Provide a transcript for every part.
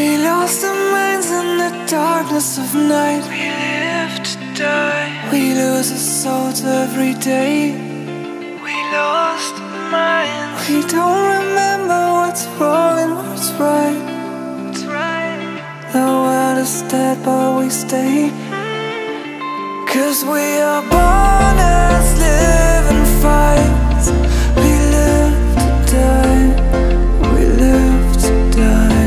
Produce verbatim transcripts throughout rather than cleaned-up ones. We lost our minds in the darkness of night. We live to die. We lose our souls every day. We lost our minds. We don't remember what's wrong and what's right. It's right. The world is dead, but we stay. Cause we are born as living fights. We live to die. We live to die.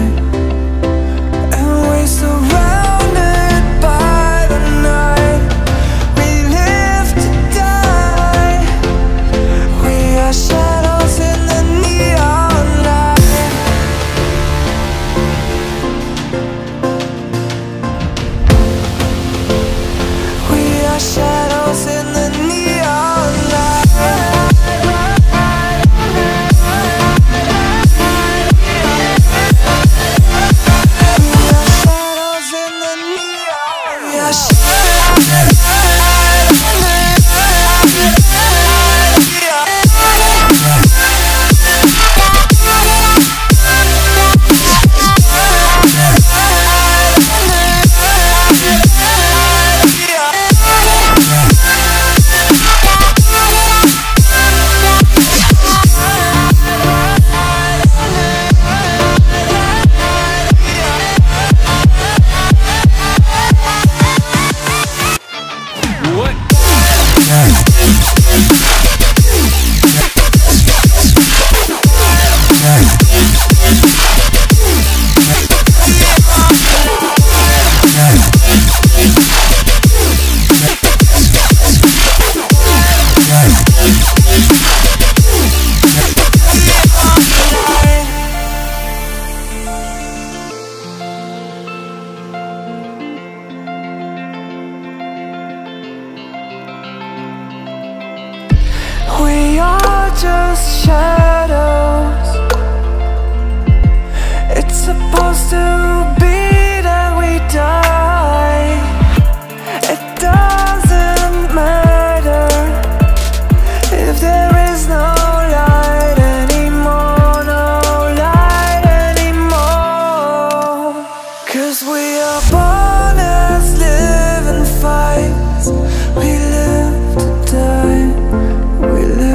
Just shadows. It's supposed to be that we die. It doesn't matter if there is no light anymore, no light anymore. Cause we are born as living fights. We live to die. We live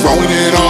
throwing it all.